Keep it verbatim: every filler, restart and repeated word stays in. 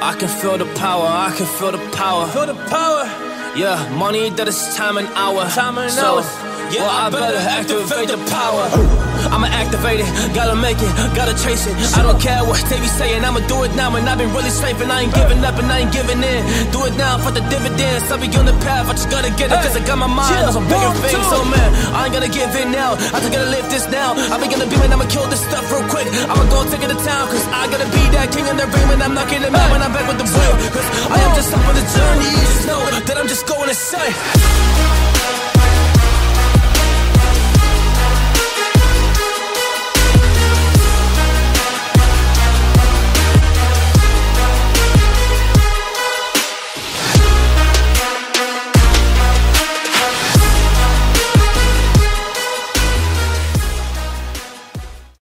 I can feel the power, I can feel the power. Feel the power. Yeah, money that is time and hour. Time and so, hour. Yeah, well, I, I better, better activate, activate the power. I'ma activate it, gotta make it, gotta chase it. I don't care what they be saying, I'ma do it now. And I've been really safe, and I ain't giving up and I ain't giving in. Do it now for the dividends. I'll be on the path, I just gotta get it, cause I got my mind yeah, on some bigger one, things. So man, I ain't gonna give in now, I just gotta live this now. I be gonna be man, I'ma kill this stuff real quick. I'ma go take it to town, cause I gotta be that king in the ring. And I'm not getting mad when I'm back with the blue, cause I am just up on the journey. Just know that I'm just going insane.